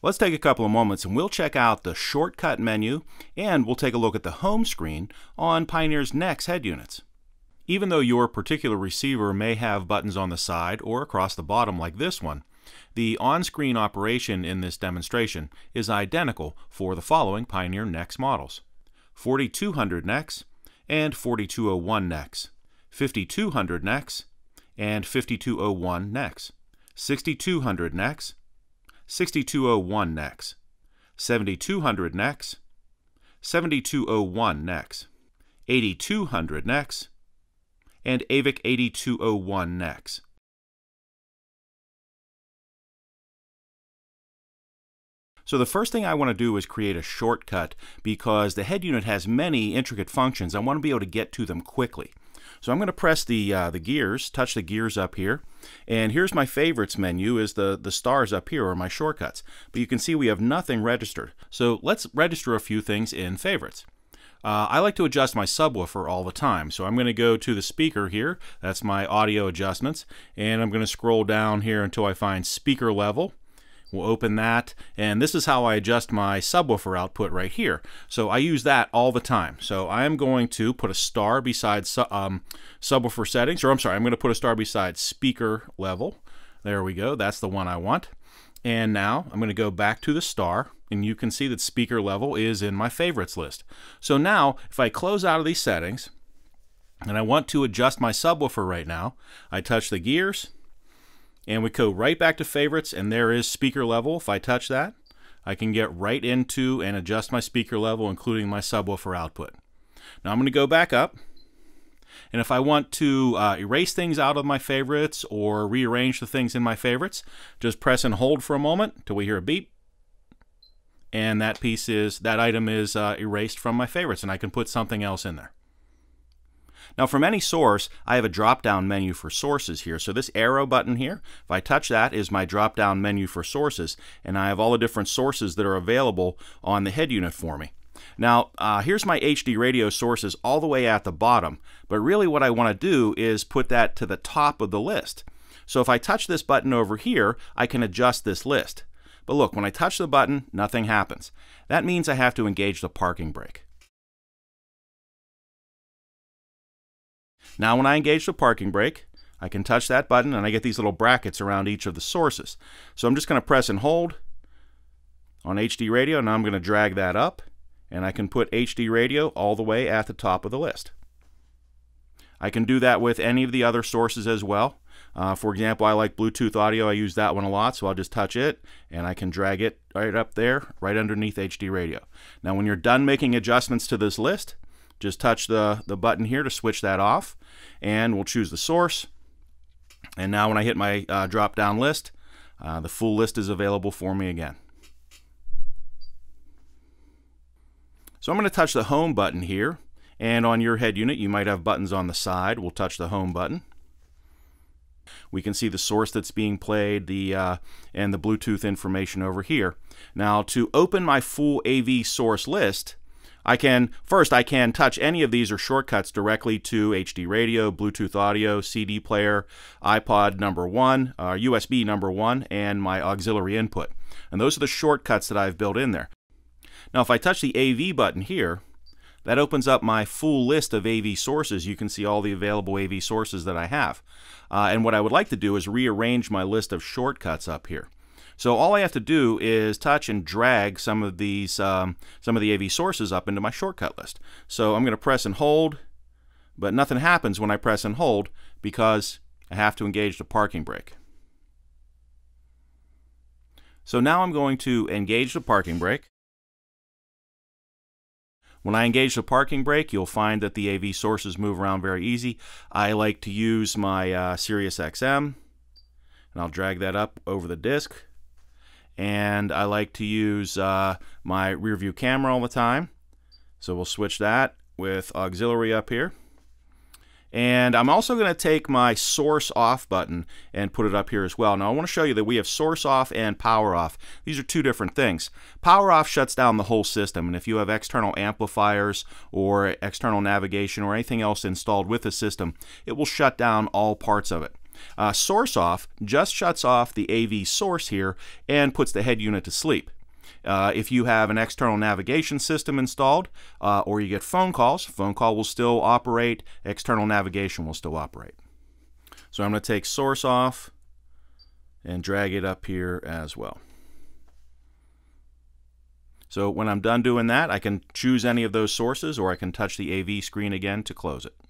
Let's take a couple of moments and we'll check out the shortcut menu, and we'll take a look at the home screen on Pioneer's NEX head units. Even though your particular receiver may have buttons on the side or across the bottom like this one, the on-screen operation in this demonstration is identical for the following Pioneer NEX models: 4200NEX and 4201NEX, 5200NEX and 5201NEX, 6200NEX, 6201NEX, 7200NEX, 7201NEX, 8200NEX, and AVIC-8201NEX. So the first thing I want to do is create a shortcut, because the head unit has many intricate functions. I want to be able to get to them quickly. So I'm going to press the gears, touch the gears up here, and here's my favorites menu, is the stars up here are my shortcuts. But you can see we have nothing registered. So let's register a few things in favorites. I like to adjust my subwoofer all the time, so I'm going to go to the speaker here. That's my audio adjustments, and I'm going to scroll down here until I find speaker level. We'll open that, and this is how I adjust my subwoofer output right here. So I use that all the time. So I'm going to put a star beside subwoofer settings, or I'm sorry, I'm going to put a star beside speaker level. There we go, that's the one I want. And now I'm going to go back to the star, and you can see that speaker level is in my favorites list. So now if I close out of these settings, and I want to adjust my subwoofer right now, I touch the gears, and we go right back to favorites, and there is speaker level. If I touch that, I can get right into and adjust my speaker level, including my subwoofer output. Now I'm going to go back up, and if I want to erase things out of my favorites or rearrange the things in my favorites, just press and hold for a moment till we hear a beep, and that item is erased from my favorites, and I can put something else in there. Now from any source, I have a drop-down menu for sources here. So this arrow button here, if I touch that, is my drop-down menu for sources, and I have all the different sources that are available on the head unit for me. Now here's my HD radio sources all the way at the bottom, but really what I want to do is put that to the top of the list. So if I touch this button over here, I can adjust this list. But look, when I touch the button, nothing happens. That means I have to engage the parking brake. Now when I engage the parking brake, I can touch that button and I get these little brackets around each of the sources. So I'm just going to press and hold on HD radio, and I'm going to drag that up, and I can put HD radio all the way at the top of the list. I can do that with any of the other sources as well. For example, I like Bluetooth audio. I use that one a lot, so I'll just touch it and I can drag it right up there, right underneath HD radio. Now when you're done making adjustments to this list, just touch the button here to switch that off, and we'll choose the source. And now when I hit my drop-down list, the full list is available for me again. So I'm going to touch the home button here, and on your head unit you might have buttons on the side. We'll touch the home button. We can see the source that's being played, and the Bluetooth information over here. Now to open my full AV source list, I can touch any of these or shortcuts directly to HD radio, Bluetooth audio, CD player, iPod number one, USB number one, and my auxiliary input. And those are the shortcuts that I've built in there. Now if I touch the AV button here, that opens up my full list of AV sources. You can see all the available AV sources that I have. And what I would like to do is rearrange my list of shortcuts up here. So all I have to do is touch and drag some of the AV sources up into my shortcut list. So I'm going to press and hold, but nothing happens when I press and hold because I have to engage the parking brake. So now I'm going to engage the parking brake. When I engage the parking brake, you'll find that the AV sources move around very easy. I like to use my Sirius XM, and I'll drag that up over the disc. And I like to use my rear view camera all the time. So we'll switch that with auxiliary up here. And I'm also going to take my source off button and put it up here as well. Now I want to show you that we have source off and power off. These are two different things. Power off shuts down the whole system, and if you have external amplifiers or external navigation or anything else installed with the system, it will shut down all parts of it. Source off just shuts off the AV source here and puts the head unit to sleep. If you have an external navigation system installed or you get phone calls, phone call will still operate, external navigation will still operate. So I'm going to take source off and drag it up here as well. So when I'm done doing that, I can choose any of those sources, or I can touch the AV screen again to close it.